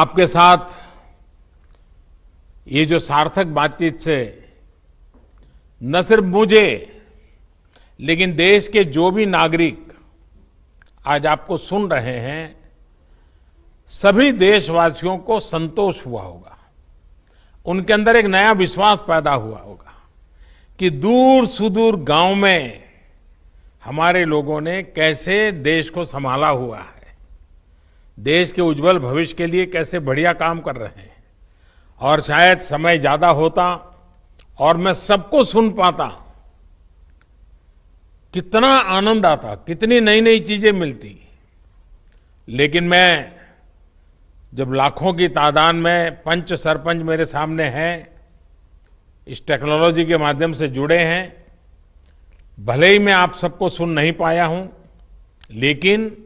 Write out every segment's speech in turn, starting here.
आपके साथ ये जो सार्थक बातचीत से न सिर्फ मुझे लेकिन देश के जो भी नागरिक आज आपको सुन रहे हैं सभी देशवासियों को संतोष हुआ होगा, उनके अंदर एक नया विश्वास पैदा हुआ होगा कि दूर सुदूर गांव में हमारे लोगों ने कैसे देश को संभाला हुआ है, देश के उज्जवल भविष्य के लिए कैसे बढ़िया काम कर रहे हैं। और शायद समय ज्यादा होता और मैं सबको सुन पाता, कितना आनंद आता, कितनी नई नई चीजें मिलती। लेकिन मैं जब लाखों की तादाद में पंच सरपंच मेरे सामने हैं, इस टेक्नोलॉजी के माध्यम से जुड़े हैं, भले ही मैं आप सबको सुन नहीं पाया हूं, लेकिन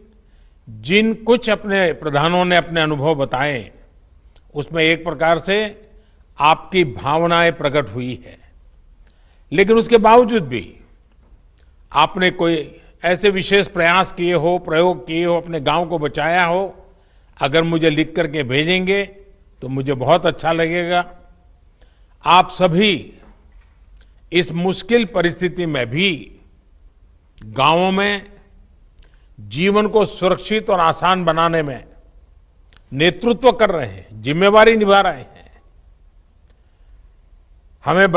जिन कुछ अपने प्रधानों ने अपने अनुभव बताए उसमें एक प्रकार से आपकी भावनाएं प्रकट हुई है। लेकिन उसके बावजूद भी आपने कोई ऐसे विशेष प्रयास किए हो, प्रयोग किए हो, अपने गांव को बचाया हो, अगर मुझे लिख करके भेजेंगे तो मुझे बहुत अच्छा लगेगा। आप सभी इस मुश्किल परिस्थिति में भी गांवों में जीवन को सुरक्षित और आसान बनाने में नेतृत्व कर रहे हैं, जिम्मेवारी निभा रहे हैं।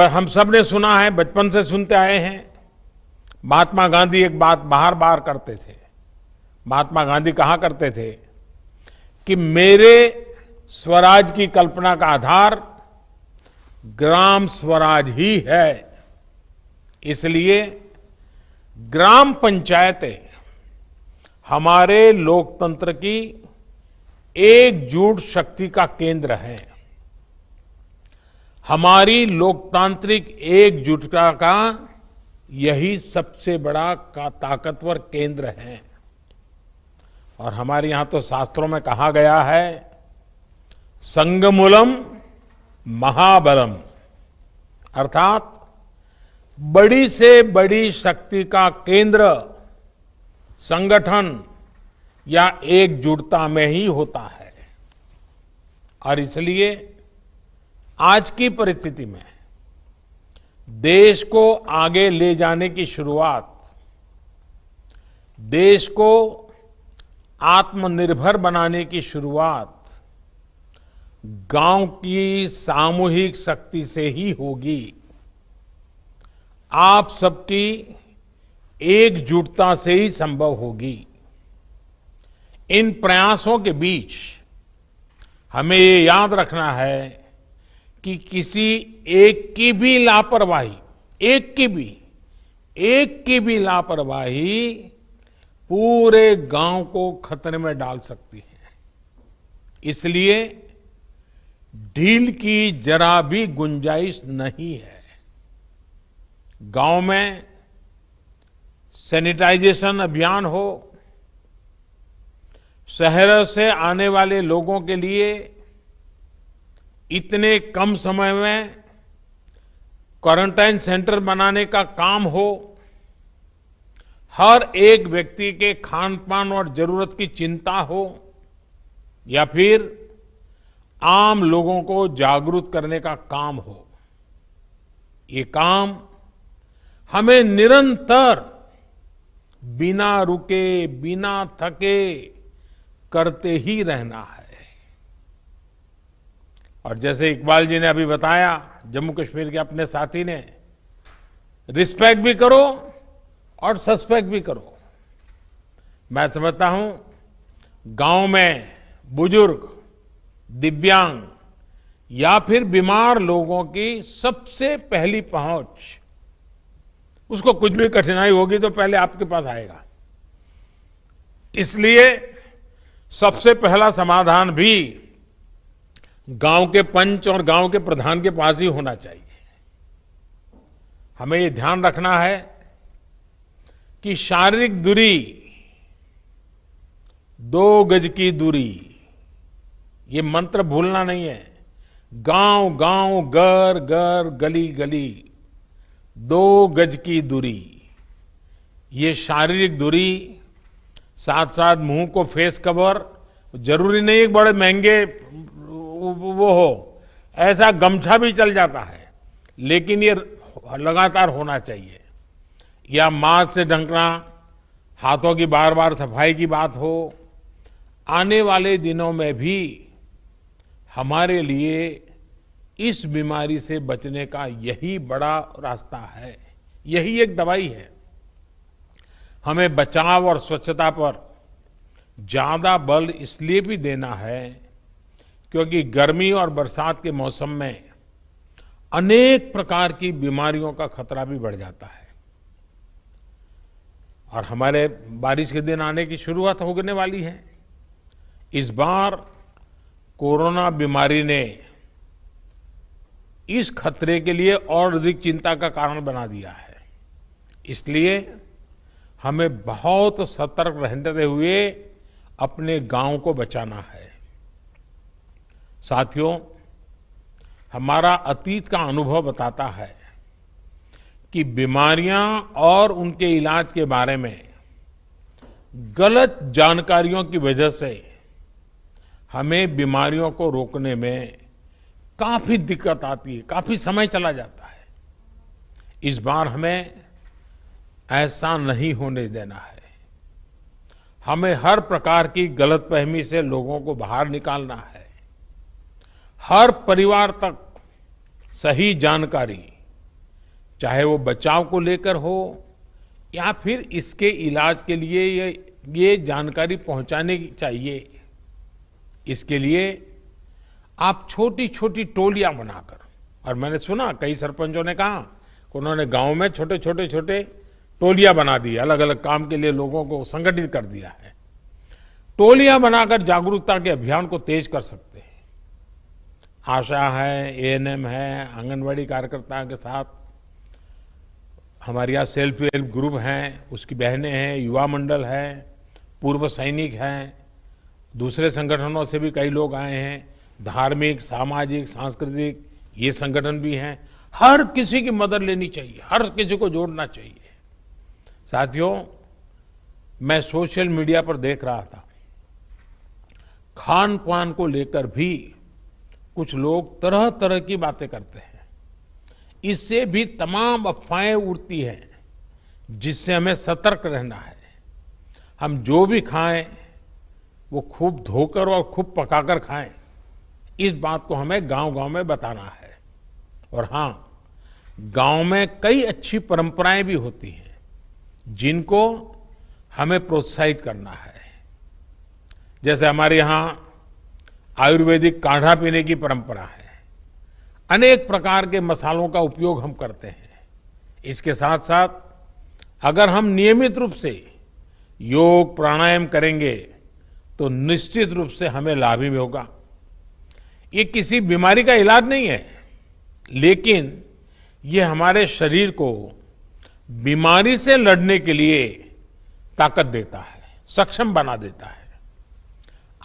हम सब ने सुना है, बचपन से सुनते आए हैं, महात्मा गांधी एक बात बार बार करते थे। महात्मा गांधी कहा करते थे कि मेरे स्वराज की कल्पना का आधार ग्राम स्वराज ही है, इसलिए ग्राम पंचायतें हमारे लोकतंत्र की एकजुट शक्ति का केंद्र है। हमारी लोकतांत्रिक एकजुटता का यही सबसे बड़ा ताकतवर केंद्र है। और हमारे यहां तो शास्त्रों में कहा गया है, संगमूलम महाबलम, अर्थात बड़ी से बड़ी शक्ति का केंद्र संगठन या एकजुटता में ही होता है। और इसलिए आज की परिस्थिति में देश को आगे ले जाने की शुरुआत, देश को आत्मनिर्भर बनाने की शुरुआत गांव की सामूहिक शक्ति से ही होगी। आप सबकी एकजुटता से ही संभव होगी। इन प्रयासों के बीच हमें ये याद रखना है कि किसी एक की भी लापरवाही पूरे गांव को खतरे में डाल सकती है। इसलिए ढील की जरा भी गुंजाइश नहीं है। गांव में सैनिटाइजेशन अभियान हो, शहरों से आने वाले लोगों के लिए इतने कम समय में क्वारंटाइन सेंटर बनाने का काम हो, हर एक व्यक्ति के खान पान और जरूरत की चिंता हो, या फिर आम लोगों को जागरूक करने का काम हो, ये काम हमें निरंतर बिना रुके बिना थके करते ही रहना है। और जैसे इकबाल जी ने अभी बताया, जम्मू कश्मीर के अपने साथी ने, रिस्पेक्ट भी करो और सस्पेक्ट भी करो। मैं समझता हूं गांव में बुजुर्ग, दिव्यांग या फिर बीमार लोगों की सबसे पहली पहुंच, उसको कुछ भी कठिनाई होगी तो पहले आपके पास आएगा। इसलिए सबसे पहला समाधान भी गांव के पंच और गांव के प्रधान के पास ही होना चाहिए। हमें ये ध्यान रखना है कि शारीरिक दूरी, 2 गज की दूरी, ये मंत्र भूलना नहीं है। गांव गांव, घर घर, गली गली, 2 गज की दूरी। ये शारीरिक दूरी, साथ साथ मुंह को फेस कवर जरूरी नहीं एक बड़े महंगे वो हो, ऐसा गमछा भी चल जाता है, लेकिन ये लगातार होना चाहिए। या मास्क से ढंकना, हाथों की बार बार सफाई की बात हो, आने वाले दिनों में भी हमारे लिए इस बीमारी से बचने का यही बड़ा रास्ता है, यही एक दवाई है। हमें बचाव और स्वच्छता पर ज्यादा बल इसलिए भी देना है क्योंकि गर्मी और बरसात के मौसम में अनेक प्रकार की बीमारियों का खतरा भी बढ़ जाता है, और हमारे बारिश के दिन आने की शुरुआत होने वाली है। इस बार कोरोना बीमारी ने इस खतरे के लिए और अधिक चिंता का कारण बना दिया है, इसलिए हमें बहुत सतर्क रहते हुए अपने गांव को बचाना है। साथियों, हमारा अतीत का अनुभव बताता है कि बीमारियां और उनके इलाज के बारे में गलत जानकारियों की वजह से हमें बीमारियों को रोकने में काफी दिक्कत आती है, काफी समय चला जाता है। इस बार हमें ऐसा नहीं होने देना है। हमें हर प्रकार की गलतफहमी से लोगों को बाहर निकालना है। हर परिवार तक सही जानकारी, चाहे वो बचाव को लेकर हो या फिर इसके इलाज के लिए ये जानकारी पहुंचानी चाहिए। इसके लिए आप छोटी छोटी टोलियां बनाकर, और मैंने सुना कई सरपंचों ने कहा उन्होंने गांव में छोटे छोटे छोटे टोलियां बना दी, अलग अलग काम के लिए लोगों को संगठित कर दिया है। टोलियां बनाकर जागरूकता के अभियान को तेज कर सकते हैं। आशा है, एएनएम है, आंगनवाड़ी कार्यकर्ताओं के साथ हमारे यहाँ सेल्फ हेल्प ग्रुप हैं, उसकी बहनें हैं, युवा मंडल है, पूर्व सैनिक हैं, दूसरे संगठनों से भी कई लोग आए हैं, धार्मिक, सामाजिक, सांस्कृतिक ये संगठन भी हैं। हर किसी की मदद लेनी चाहिए, हर किसी को जोड़ना चाहिए। साथियों, मैं सोशल मीडिया पर देख रहा था, खान पान को लेकर भी कुछ लोग तरह तरह की बातें करते हैं। इससे भी तमाम अफवाहें उड़ती हैं, जिससे हमें सतर्क रहना है। हम जो भी खाएं वो खूब धोकर और खूब पकाकर खाएं, इस बात को हमें गांव-गांव में बताना है। और हां, गांव में कई अच्छी परंपराएं भी होती हैं जिनको हमें प्रोत्साहित करना है। जैसे हमारे यहां आयुर्वेदिक काढ़ा पीने की परंपरा है, अनेक प्रकार के मसालों का उपयोग हम करते हैं। इसके साथ साथ अगर हम नियमित रूप से योग प्राणायाम करेंगे तो निश्चित रूप से हमें लाभ ही होगा। ये किसी बीमारी का इलाज नहीं है, लेकिन ये हमारे शरीर को बीमारी से लड़ने के लिए ताकत देता है, सक्षम बना देता है।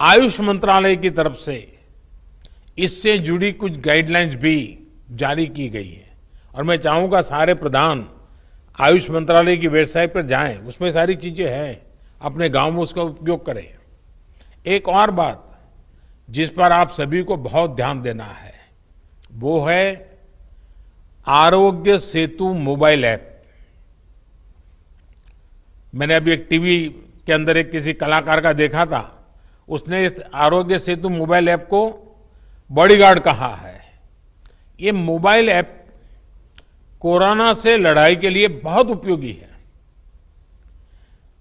आयुष मंत्रालय की तरफ से इससे जुड़ी कुछ गाइडलाइंस भी जारी की गई है, और मैं चाहूंगा सारे प्रधान आयुष मंत्रालय की वेबसाइट पर जाएं, उसमें सारी चीजें हैं, अपने गांव में उसका उपयोग करें। एक और बात जिस पर आप सभी को बहुत ध्यान देना है वो है आरोग्य सेतु मोबाइल ऐप। मैंने अभी एक टीवी के अंदर एक किसी कलाकार का देखा था, उसने इस आरोग्य सेतु मोबाइल ऐप को बॉडीगार्ड कहा है। ये मोबाइल ऐप कोरोना से लड़ाई के लिए बहुत उपयोगी है।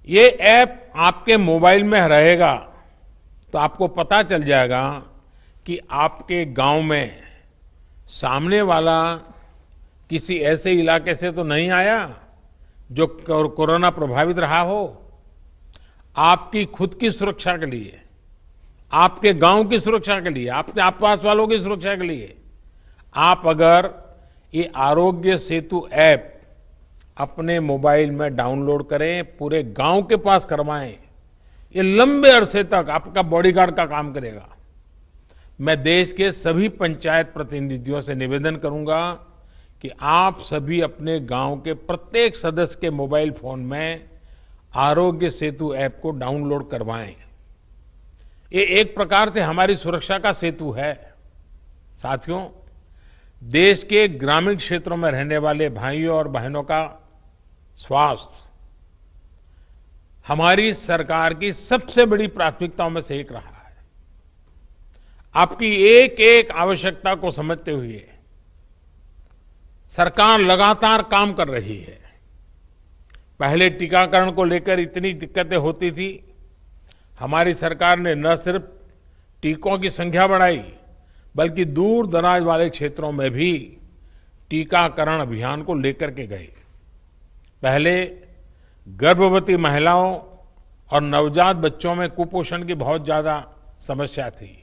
ये ऐप आपके मोबाइल में रहेगा तो आपको पता चल जाएगा कि आपके गांव में सामने वाला किसी ऐसे इलाके से तो नहीं आया जो कोरोना प्रभावित रहा हो। आपकी खुद की सुरक्षा के लिए, आपके गांव की सुरक्षा के लिए, आपके आसपास वालों की सुरक्षा के लिए आप अगर ये आरोग्य सेतु ऐप अपने मोबाइल में डाउनलोड करें, पूरे गांव के पास करवाएं, ये लंबे अरसे तक आपका बॉडीगार्ड का काम करेगा। मैं देश के सभी पंचायत प्रतिनिधियों से निवेदन करूंगा कि आप सभी अपने गांव के प्रत्येक सदस्य के मोबाइल फोन में आरोग्य सेतु ऐप को डाउनलोड करवाएं। ये एक प्रकार से हमारी सुरक्षा का सेतु है। साथियों, देश के ग्रामीण क्षेत्रों में रहने वाले भाइयों और बहनों का स्वास्थ्य हमारी सरकार की सबसे बड़ी प्राथमिकताओं में से एक रहा है। आपकी एक एक आवश्यकता को समझते हुए सरकार लगातार काम कर रही है। पहले टीकाकरण को लेकर इतनी दिक्कतें होती थी, हमारी सरकार ने न सिर्फ टीकों की संख्या बढ़ाई बल्कि दूर दराज वाले क्षेत्रों में भी टीकाकरण अभियान को लेकर के गए। पहले गर्भवती महिलाओं और नवजात बच्चों में कुपोषण की बहुत ज्यादा समस्या थी।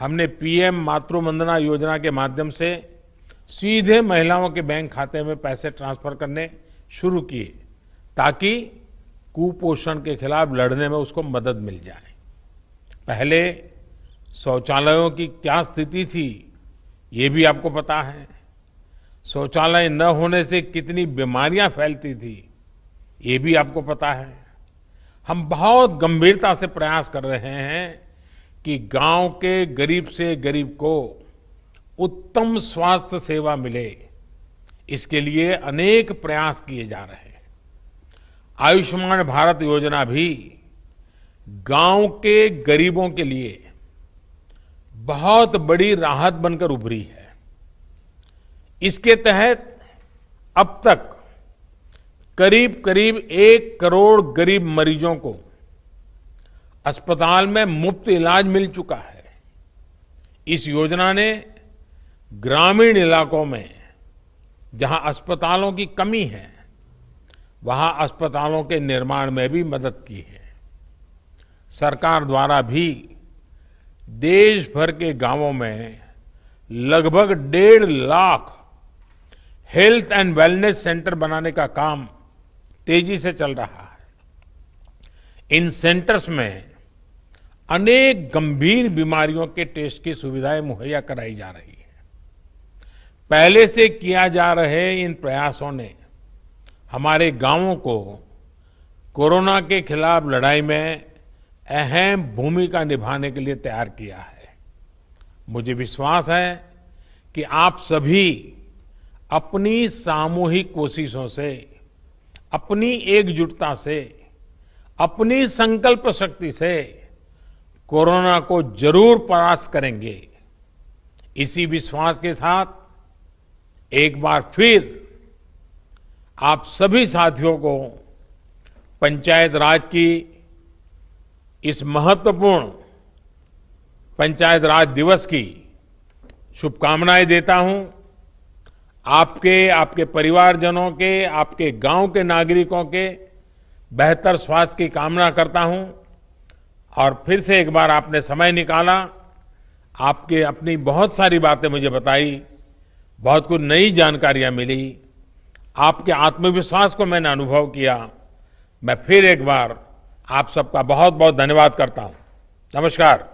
हमने पीएम मातृवंदना योजना के माध्यम से सीधे महिलाओं के बैंक खाते में पैसे ट्रांसफर करने शुरू किए ताकि कुपोषण के खिलाफ लड़ने में उसको मदद मिल जाए। पहले शौचालयों की क्या स्थिति थी ये भी आपको पता है। शौचालय न होने से कितनी बीमारियां फैलती थी ये भी आपको पता है। हम बहुत गंभीरता से प्रयास कर रहे हैं कि गांव के गरीब से गरीब को उत्तम स्वास्थ्य सेवा मिले, इसके लिए अनेक प्रयास किए जा रहे हैं। आयुष्मान भारत योजना भी गांव के गरीबों के लिए बहुत बड़ी राहत बनकर उभरी है। इसके तहत अब तक करीब करीब 1 करोड़ गरीब मरीजों को अस्पताल में मुफ्त इलाज मिल चुका है। इस योजना ने ग्रामीण इलाकों में जहां अस्पतालों की कमी है वहां अस्पतालों के निर्माण में भी मदद की है। सरकार द्वारा भी देश भर के गांवों में लगभग 1.5 lakh health and wellness centre बनाने का काम तेजी से चल रहा है। इन सेंटर्स में अनेक गंभीर बीमारियों के टेस्ट की सुविधाएं मुहैया कराई जा रही है। पहले से किया जा रहे इन प्रयासों ने हमारे गांवों को कोरोना के खिलाफ लड़ाई में अहम भूमिका निभाने के लिए तैयार किया है। मुझे विश्वास है कि आप सभी अपनी सामूहिक कोशिशों से, अपनी एकजुटता से, अपनी संकल्प शक्ति से कोरोना को जरूर परास्त करेंगे। इसी विश्वास के साथ एक बार फिर आप सभी साथियों को पंचायत राज की इस महत्वपूर्ण पंचायत राज दिवस की शुभकामनाएं देता हूं। आपके परिवारजनों के, आपके गांव के नागरिकों के बेहतर स्वास्थ्य की कामना करता हूं। और फिर से एक बार आपने समय निकाला, आपके अपनी बहुत सारी बातें मुझे बताई, बहुत कुछ नई जानकारियां मिली, आपके आत्मविश्वास को मैंने अनुभव किया। मैं फिर एक बार आप सबका बहुत बहुत धन्यवाद करता हूं। नमस्कार।